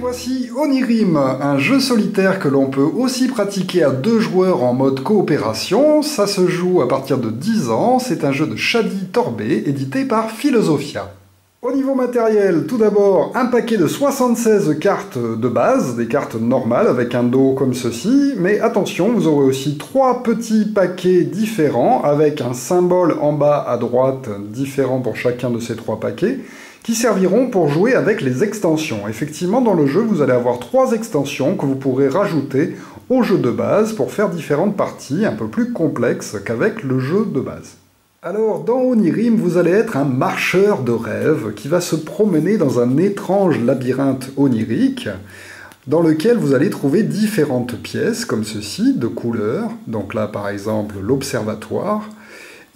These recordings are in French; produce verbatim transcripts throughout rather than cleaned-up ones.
voici Onirim, un jeu solitaire que l'on peut aussi pratiquer à deux joueurs en mode coopération. Ça se joue à partir de dix ans, c'est un jeu de Shadi Torbey, édité par Philosophia. Au niveau matériel, tout d'abord un paquet de soixante-seize cartes de base, des cartes normales avec un dos comme ceci, mais attention, vous aurez aussi trois petits paquets différents avec un symbole en bas à droite différent pour chacun de ces trois paquets, qui serviront pour jouer avec les extensions. Effectivement, dans le jeu, vous allez avoir trois extensions que vous pourrez rajouter au jeu de base pour faire différentes parties un peu plus complexes qu'avec le jeu de base. Alors, dans Onirim, vous allez être un marcheur de rêve qui va se promener dans un étrange labyrinthe onirique dans lequel vous allez trouver différentes pièces, comme ceci, de couleurs. Donc là, par exemple, l'observatoire.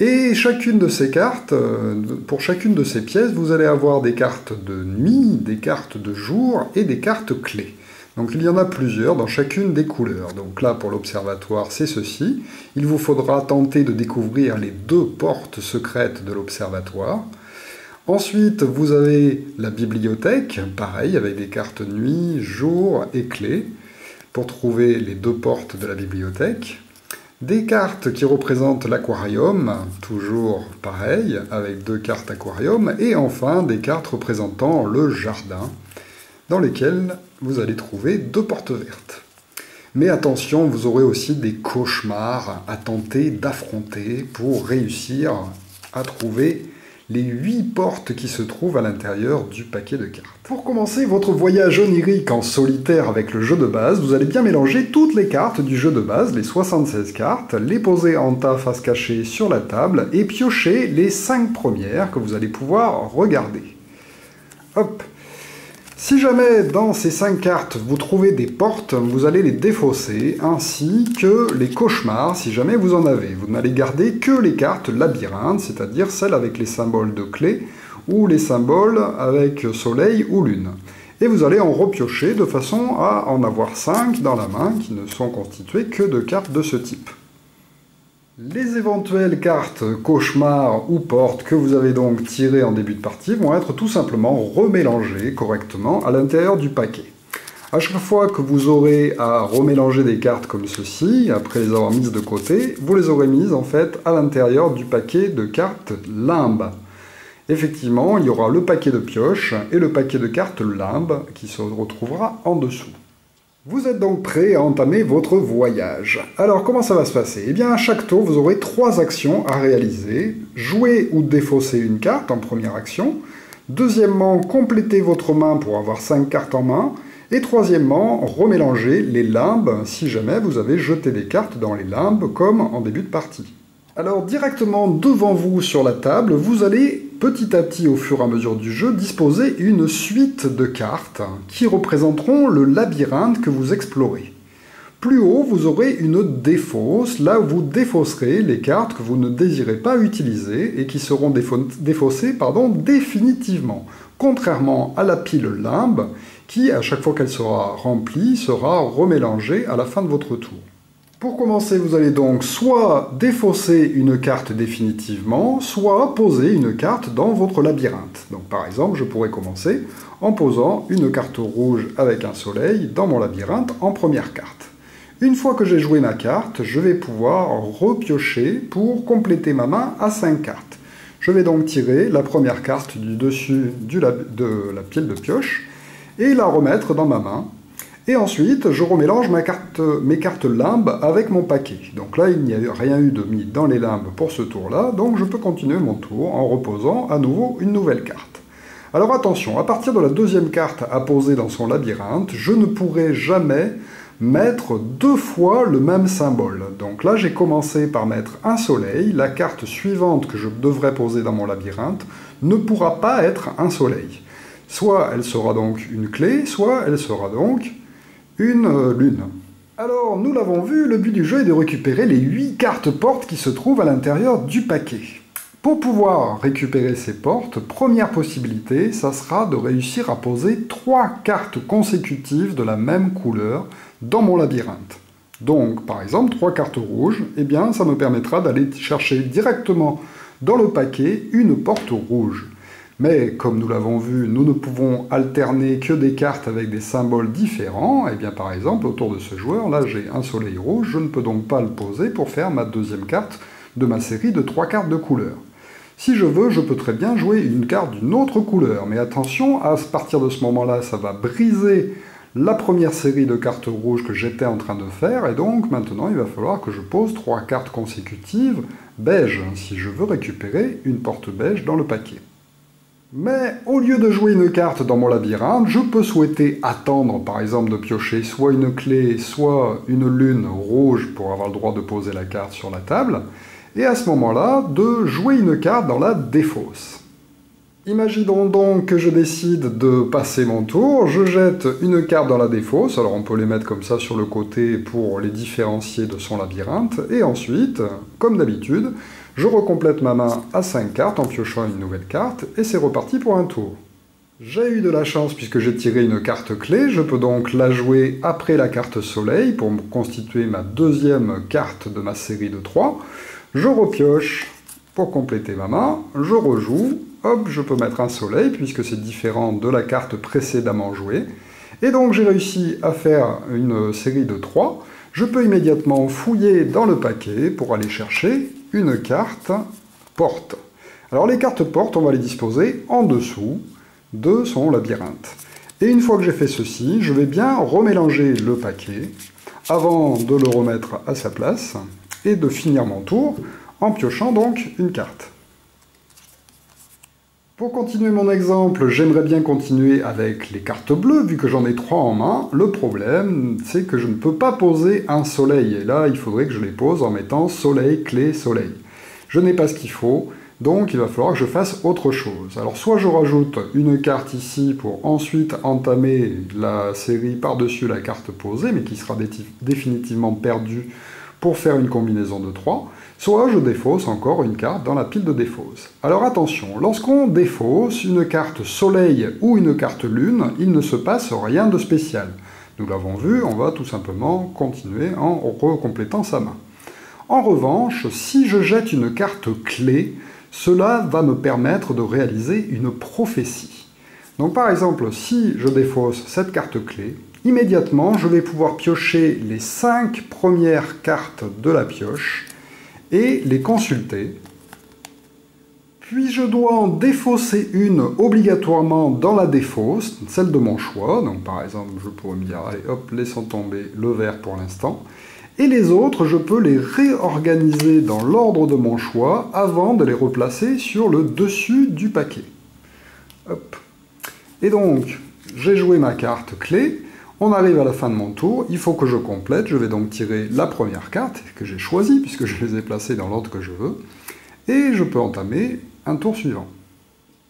Et chacune de ces cartes, pour chacune de ces pièces, vous allez avoir des cartes de nuit, des cartes de jour et des cartes clés. Donc il y en a plusieurs dans chacune des couleurs. Donc là, pour l'observatoire, c'est ceci. Il vous faudra tenter de découvrir les deux portes secrètes de l'observatoire. Ensuite, vous avez la bibliothèque, pareil, avec des cartes nuit, jour et clés, pour trouver les deux portes de la bibliothèque. Des cartes qui représentent l'aquarium, toujours pareil, avec deux cartes aquarium. Et enfin, des cartes représentant le jardin, dans lesquelles vous allez trouver deux portes vertes. Mais attention, vous aurez aussi des cauchemars à tenter d'affronter pour réussir à trouver les huit portes qui se trouvent à l'intérieur du paquet de cartes. Pour commencer votre voyage onirique en solitaire avec le jeu de base, vous allez bien mélanger toutes les cartes du jeu de base, les soixante-seize cartes, les poser en tas face cachée sur la table et piocher les cinq premières que vous allez pouvoir regarder. Hop! Si jamais dans ces cinq cartes vous trouvez des portes, vous allez les défausser, ainsi que les cauchemars si jamais vous en avez. Vous n'allez garder que les cartes labyrinthe, c'est-à-dire celles avec les symboles de clé ou les symboles avec soleil ou lune. Et vous allez en repiocher de façon à en avoir cinq dans la main qui ne sont constituées que de cartes de ce type. Les éventuelles cartes cauchemars ou portes que vous avez donc tirées en début de partie vont être tout simplement remélangées correctement à l'intérieur du paquet. À chaque fois que vous aurez à remélanger des cartes comme ceci, après les avoir mises de côté, vous les aurez mises en fait à l'intérieur du paquet de cartes limbe. Effectivement, il y aura le paquet de pioche et le paquet de cartes limbe qui se retrouvera en dessous. Vous êtes donc prêt à entamer votre voyage. Alors comment ça va se passer? Eh bien à chaque tour vous aurez trois actions à réaliser. Jouer ou défausser une carte en première action. Deuxièmement, compléter votre main pour avoir cinq cartes en main. Et troisièmement, remélanger les limbes si jamais vous avez jeté des cartes dans les limbes comme en début de partie. Alors directement devant vous sur la table, vous allez petit à petit, au fur et à mesure du jeu, disposez une suite de cartes qui représenteront le labyrinthe que vous explorez. Plus haut, vous aurez une défausse, là vous défausserez les cartes que vous ne désirez pas utiliser et qui seront défaussées pardon, définitivement, contrairement à la pile limbe qui, à chaque fois qu'elle sera remplie, sera remélangée à la fin de votre tour. Pour commencer, vous allez donc soit défausser une carte définitivement, soit poser une carte dans votre labyrinthe. Donc par exemple, je pourrais commencer en posant une carte rouge avec un soleil dans mon labyrinthe en première carte. Une fois que j'ai joué ma carte, je vais pouvoir repiocher pour compléter ma main à cinq cartes. Je vais donc tirer la première carte du dessus du lab... de la pile de pioche et la remettre dans ma main. Et ensuite, je remélange ma carte, mes cartes limbes avec mon paquet. Donc là, il n'y a rien eu de mis dans les limbes pour ce tour-là, donc je peux continuer mon tour en reposant à nouveau une nouvelle carte. Alors attention, à partir de la deuxième carte à poser dans son labyrinthe, je ne pourrai jamais mettre deux fois le même symbole. Donc là, j'ai commencé par mettre un soleil. La carte suivante que je devrais poser dans mon labyrinthe ne pourra pas être un soleil. Soit elle sera donc une clé, soit elle sera donc une lune. Alors, nous l'avons vu, le but du jeu est de récupérer les huit cartes portes qui se trouvent à l'intérieur du paquet. Pour pouvoir récupérer ces portes, première possibilité, ça sera de réussir à poser trois cartes consécutives de la même couleur dans mon labyrinthe. Donc, par exemple, trois cartes rouges, eh bien, ça me permettra d'aller chercher directement dans le paquet une porte rouge. Mais comme nous l'avons vu, nous ne pouvons alterner que des cartes avec des symboles différents. Et bien par exemple, autour de ce joueur, là j'ai un soleil rouge, je ne peux donc pas le poser pour faire ma deuxième carte de ma série de trois cartes de couleur. Si je veux, je peux très bien jouer une carte d'une autre couleur, mais attention, à partir de ce moment-là, ça va briser la première série de cartes rouges que j'étais en train de faire, et donc maintenant il va falloir que je pose trois cartes consécutives beige, si je veux récupérer une porte beige dans le paquet. Mais au lieu de jouer une carte dans mon labyrinthe, je peux souhaiter attendre par exemple de piocher soit une clé, soit une lune rouge pour avoir le droit de poser la carte sur la table, et à ce moment-là, de jouer une carte dans la défausse. Imaginons donc que je décide de passer mon tour, je jette une carte dans la défausse, alors on peut les mettre comme ça sur le côté pour les différencier de son labyrinthe, et ensuite, comme d'habitude, je recomplète ma main à cinq cartes en piochant une nouvelle carte, et c'est reparti pour un tour. J'ai eu de la chance puisque j'ai tiré une carte clé, je peux donc la jouer après la carte soleil pour constituer ma deuxième carte de ma série de trois. Je repioche pour compléter ma main, je rejoue, hop, je peux mettre un soleil puisque c'est différent de la carte précédemment jouée. Et donc j'ai réussi à faire une série de trois. Je peux immédiatement fouiller dans le paquet pour aller chercher une carte porte. Alors les cartes porte, on va les disposer en dessous de son labyrinthe. Et une fois que j'ai fait ceci, je vais bien remélanger le paquet avant de le remettre à sa place et de finir mon tour en piochant donc une carte. Pour continuer mon exemple, j'aimerais bien continuer avec les cartes bleues, vu que j'en ai trois en main. Le problème, c'est que je ne peux pas poser un soleil, et là, il faudrait que je les pose en mettant soleil, clé, soleil. Je n'ai pas ce qu'il faut, donc il va falloir que je fasse autre chose. Alors soit je rajoute une carte ici pour ensuite entamer la série par-dessus la carte posée, mais qui sera définitivement perdue pour faire une combinaison de trois, soit je défausse encore une carte dans la pile de défausse. Alors attention, lorsqu'on défausse une carte soleil ou une carte lune, il ne se passe rien de spécial. Nous l'avons vu, on va tout simplement continuer en recomplétant sa main. En revanche, si je jette une carte clé, cela va me permettre de réaliser une prophétie. Donc par exemple, si je défausse cette carte clé, immédiatement, je vais pouvoir piocher les cinq premières cartes de la pioche et les consulter. Puis je dois en défausser une obligatoirement dans la défausse, celle de mon choix. Donc par exemple, je pourrais me dire, allez hop, laissons tomber le vert pour l'instant. Et les autres, je peux les réorganiser dans l'ordre de mon choix avant de les replacer sur le dessus du paquet. Hop. Et donc, j'ai joué ma carte clé. On arrive à la fin de mon tour, il faut que je complète, je vais donc tirer la première carte que j'ai choisie puisque je les ai placées dans l'ordre que je veux, et je peux entamer un tour suivant.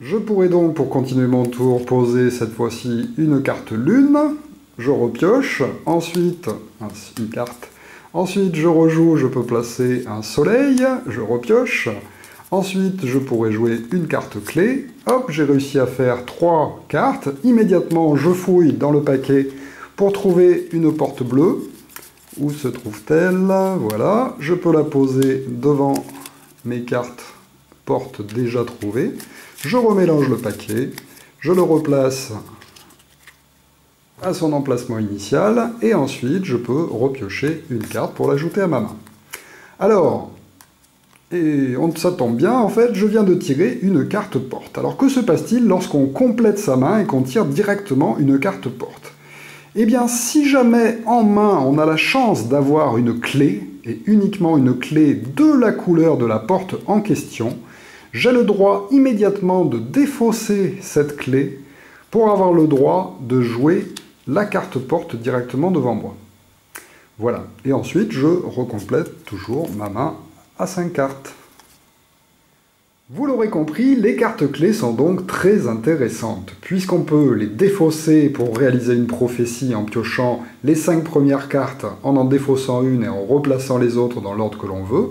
Je pourrais donc, pour continuer mon tour, poser cette fois-ci une carte lune, je repioche, ensuite une carte, ensuite je rejoue, je peux placer un soleil, je repioche, ensuite je pourrais jouer une carte clé, hop, j'ai réussi à faire trois cartes, immédiatement je fouille dans le paquet pour trouver une porte bleue. Où se trouve-t-elle? Voilà, je peux la poser devant mes cartes portes déjà trouvées. Je remélange le paquet, je le replace à son emplacement initial, et ensuite je peux repiocher une carte pour l'ajouter à ma main. Alors, et on, ça tombe bien, en fait, je viens de tirer une carte porte. Alors que se passe-t-il lorsqu'on complète sa main et qu'on tire directement une carte porte? Eh bien, si jamais en main on a la chance d'avoir une clé, et uniquement une clé de la couleur de la porte en question, j'ai le droit immédiatement de défausser cette clé pour avoir le droit de jouer la carte porte directement devant moi. Voilà, et ensuite je recomplète toujours ma main à cinq cartes. Vous l'aurez compris, les cartes clés sont donc très intéressantes, puisqu'on peut les défausser pour réaliser une prophétie en piochant les cinq premières cartes, en en défaussant une et en replaçant les autres dans l'ordre que l'on veut,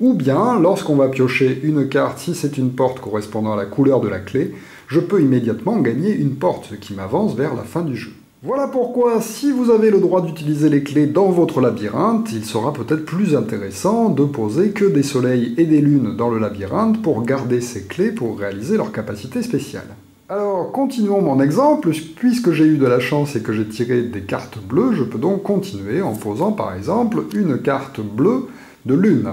ou bien, lorsqu'on va piocher une carte, si c'est une porte correspondant à la couleur de la clé, je peux immédiatement gagner une porte, ce qui m'avance vers la fin du jeu. Voilà pourquoi, si vous avez le droit d'utiliser les clés dans votre labyrinthe, il sera peut-être plus intéressant de poser que des soleils et des lunes dans le labyrinthe pour garder ces clés pour réaliser leur capacité spéciale. Alors, continuons mon exemple. Puisque j'ai eu de la chance et que j'ai tiré des cartes bleues, je peux donc continuer en posant par exemple une carte bleue de lune.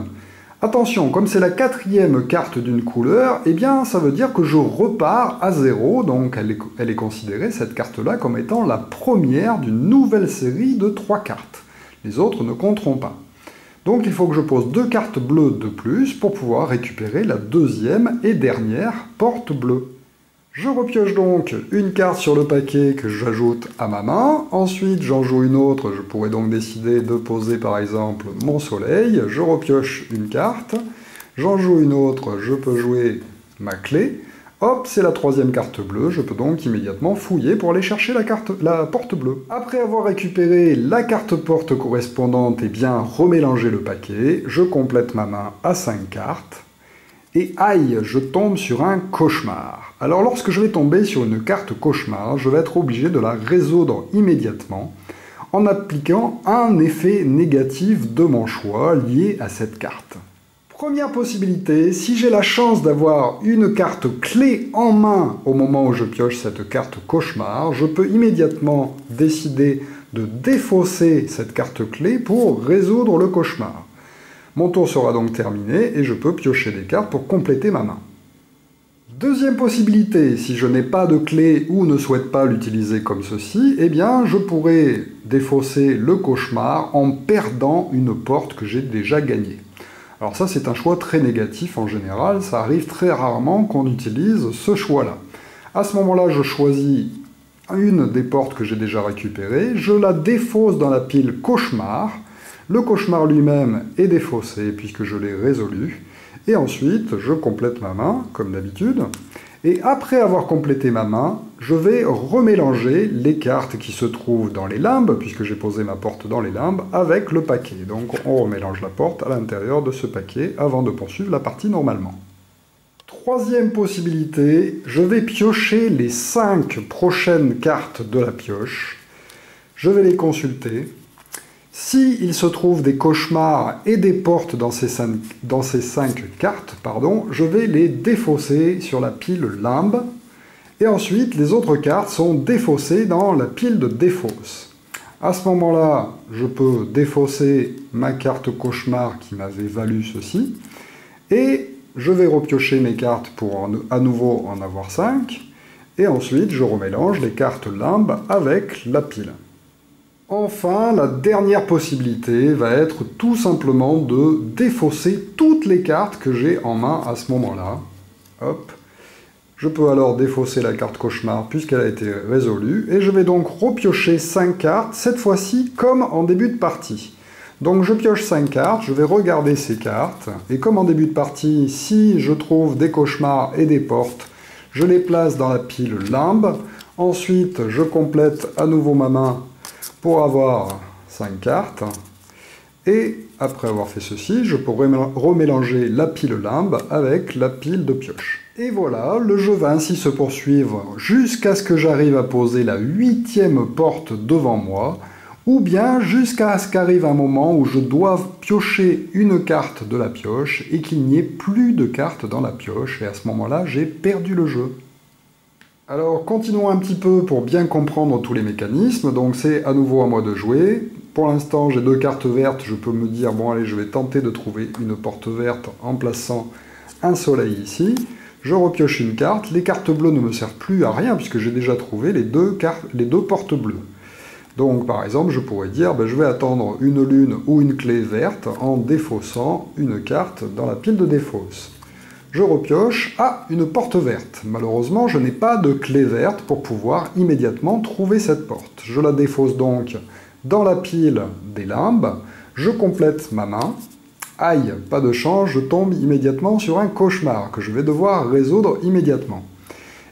Attention, comme c'est la quatrième carte d'une couleur, eh bien ça veut dire que je repars à zéro, donc elle est, elle est considérée, cette carte-là, comme étant la première d'une nouvelle série de trois cartes. Les autres ne compteront pas. Donc il faut que je pose deux cartes bleues de plus pour pouvoir récupérer la deuxième et dernière porte bleue. Je repioche donc une carte sur le paquet que j'ajoute à ma main, ensuite j'en joue une autre, je pourrais donc décider de poser par exemple mon soleil, je repioche une carte, j'en joue une autre, je peux jouer ma clé, hop, c'est la troisième carte bleue, je peux donc immédiatement fouiller pour aller chercher la, carte, la porte bleue. Après avoir récupéré la carte porte correspondante et bien remélanger le paquet, je complète ma main à cinq cartes. Et aïe, je tombe sur un cauchemar. Alors lorsque je vais tomber sur une carte cauchemar, je vais être obligé de la résoudre immédiatement en appliquant un effet négatif de mon choix lié à cette carte. Première possibilité, si j'ai la chance d'avoir une carte clé en main au moment où je pioche cette carte cauchemar, je peux immédiatement décider de défausser cette carte clé pour résoudre le cauchemar. Mon tour sera donc terminé et je peux piocher des cartes pour compléter ma main. Deuxième possibilité, si je n'ai pas de clé ou ne souhaite pas l'utiliser comme ceci, eh bien je pourrais défausser le cauchemar en perdant une porte que j'ai déjà gagnée. Alors ça c'est un choix très négatif en général, ça arrive très rarement qu'on utilise ce choix-là. À ce moment-là, je choisis une des portes que j'ai déjà récupérées, je la défausse dans la pile cauchemar. Le cauchemar lui-même est défaussé puisque je l'ai résolu. Et ensuite, je complète ma main, comme d'habitude. Et après avoir complété ma main, je vais remélanger les cartes qui se trouvent dans les limbes, puisque j'ai posé ma porte dans les limbes, avec le paquet. Donc on remélange la porte à l'intérieur de ce paquet avant de poursuivre la partie normalement. Troisième possibilité, je vais piocher les cinq prochaines cartes de la pioche. Je vais les consulter. Si il se trouve des cauchemars et des portes dans ces cinq, dans ces cinq cartes, pardon, je vais les défausser sur la pile limbe. Et ensuite, les autres cartes sont défaussées dans la pile de défausse. À ce moment-là, je peux défausser ma carte cauchemar qui m'avait valu ceci. Et je vais repiocher mes cartes pour en, à nouveau en avoir cinq. Et ensuite, je remélange les cartes limbe avec la pile. Enfin, la dernière possibilité va être tout simplement de défausser toutes les cartes que j'ai en main à ce moment-là. Hop. Je peux alors défausser la carte cauchemar puisqu'elle a été résolue. Et je vais donc repiocher cinq cartes, cette fois-ci comme en début de partie. Donc je pioche cinq cartes, je vais regarder ces cartes. Et comme en début de partie, si je trouve des cauchemars et des portes, je les place dans la pile limbe. Ensuite, je complète à nouveau ma main pour avoir cinq cartes, et après avoir fait ceci, je pourrais remélanger la pile limbe avec la pile de pioche. Et voilà, le jeu va ainsi se poursuivre jusqu'à ce que j'arrive à poser la huitième porte devant moi, ou bien jusqu'à ce qu'arrive un moment où je dois piocher une carte de la pioche et qu'il n'y ait plus de cartes dans la pioche, et à ce moment-là, j'ai perdu le jeu. Alors continuons un petit peu pour bien comprendre tous les mécanismes, donc c'est à nouveau à moi de jouer. Pour l'instant j'ai deux cartes vertes, je peux me dire bon allez je vais tenter de trouver une porte verte en plaçant un soleil ici. Je repioche une carte, les cartes bleues ne me servent plus à rien puisque j'ai déjà trouvé les deux, cartes, les deux portes bleues. Donc par exemple je pourrais dire ben, je vais attendre une lune ou une clé verte en défaussant une carte dans la pile de défausse. Je repioche, ah, une porte verte. Malheureusement, je n'ai pas de clé verte pour pouvoir immédiatement trouver cette porte. Je la défausse donc dans la pile des limbes. Je complète ma main. Aïe, pas de chance, je tombe immédiatement sur un cauchemar que je vais devoir résoudre immédiatement.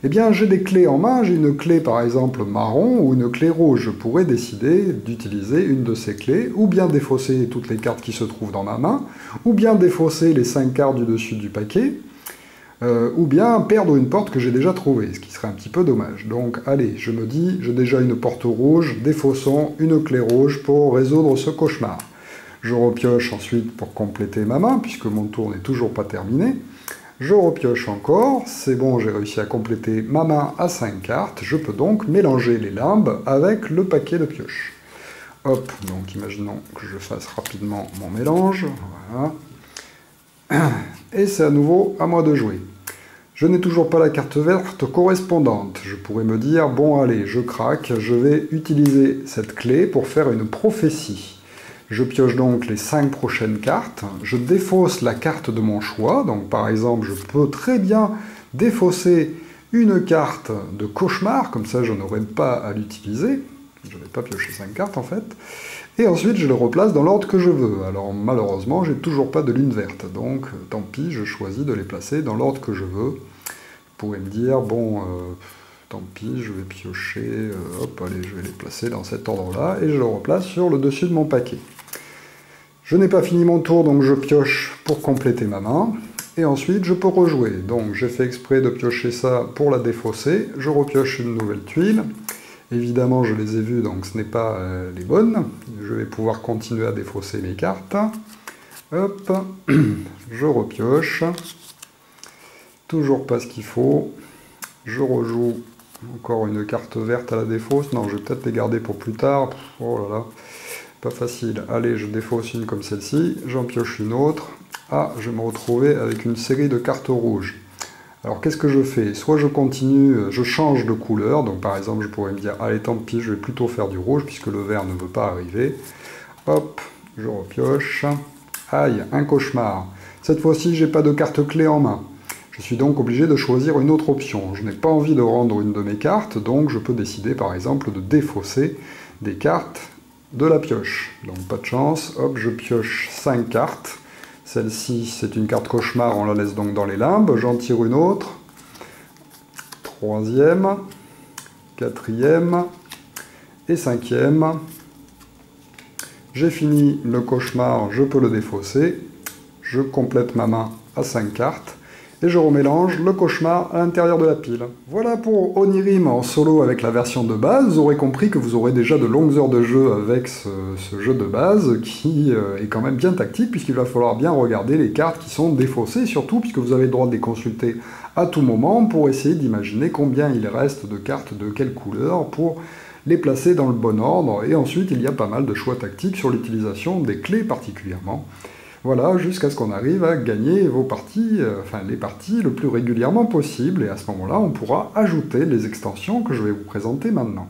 Eh bien, j'ai des clés en main. J'ai une clé, par exemple, marron ou une clé rouge. Je pourrais décider d'utiliser une de ces clés, ou bien défausser toutes les cartes qui se trouvent dans ma main, ou bien défausser les cinq cartes du dessus du paquet. euh, ou bien perdre une porte que j'ai déjà trouvée, ce qui serait un petit peu dommage. Donc allez, je me dis, j'ai déjà une porte rouge, des faussons, une clé rouge pour résoudre ce cauchemar. Je repioche ensuite pour compléter ma main, puisque mon tour n'est toujours pas terminé. Je repioche encore, c'est bon, j'ai réussi à compléter ma main à cinq cartes, je peux donc mélanger les limbes avec le paquet de pioches. Hop, donc imaginons que je fasse rapidement mon mélange, voilà. Et c'est à nouveau à moi de jouer. Je n'ai toujours pas la carte verte correspondante, je pourrais me dire, bon allez, je craque, je vais utiliser cette clé pour faire une prophétie. Je pioche donc les cinq prochaines cartes, je défausse la carte de mon choix, donc par exemple je peux très bien défausser une carte de cauchemar, comme ça je n'aurai pas à l'utiliser, je ne vais pas piocher cinq cartes en fait, et ensuite je le replace dans l'ordre que je veux, alors malheureusement j'ai toujours pas de lune verte, donc tant pis, je choisis de les placer dans l'ordre que je veux. Je pourrais me dire, bon... Euh, tant pis, je vais piocher, euh, hop, allez, je vais les placer dans cet ordre-là, et je le replace sur le dessus de mon paquet. Je n'ai pas fini mon tour, donc je pioche pour compléter ma main, et ensuite je peux rejouer. Donc j'ai fait exprès de piocher ça pour la défausser, je repioche une nouvelle tuile, évidemment je les ai vues, donc ce n'est pas euh, les bonnes, je vais pouvoir continuer à défausser mes cartes, hop, je repioche, toujours pas ce qu'il faut, je rejoue... Encore une carte verte à la défausse. Non, je vais peut-être les garder pour plus tard. Oh là là, pas facile. Allez, je défausse une comme celle-ci. J'en pioche une autre. Ah, je vais me retrouver avec une série de cartes rouges. Alors, qu'est-ce que je fais? Soit je continue, je change de couleur. Donc, par exemple, je pourrais me dire, allez, tant pis, je vais plutôt faire du rouge, puisque le vert ne veut pas arriver. Hop, je repioche. Aïe, un cauchemar. Cette fois-ci, j'ai pas de carte clé en main. Je suis donc obligé de choisir une autre option. Je n'ai pas envie de rendre une de mes cartes, donc je peux décider par exemple de défausser des cartes de la pioche. Donc pas de chance, hop, je pioche cinq cartes. Celle-ci, c'est une carte cauchemar, on la laisse donc dans les limbes. J'en tire une autre. Troisième, quatrième et cinquième. J'ai fini le cauchemar, je peux le défausser. Je complète ma main à cinq cartes. Et je remélange le cauchemar à l'intérieur de la pile. Voilà pour Onirim en solo avec la version de base. Vous aurez compris que vous aurez déjà de longues heures de jeu avec ce, ce jeu de base qui est quand même bien tactique puisqu'il va falloir bien regarder les cartes qui sont défaussées, surtout puisque vous avez le droit de les consulter à tout moment pour essayer d'imaginer combien il reste de cartes de quelle couleur pour les placer dans le bon ordre. Et ensuite, il y a pas mal de choix tactiques sur l'utilisation des clés particulièrement. Voilà, jusqu'à ce qu'on arrive à gagner vos parties, euh, enfin les parties le plus régulièrement possible, et à ce moment-là, on pourra ajouter les extensions que je vais vous présenter maintenant.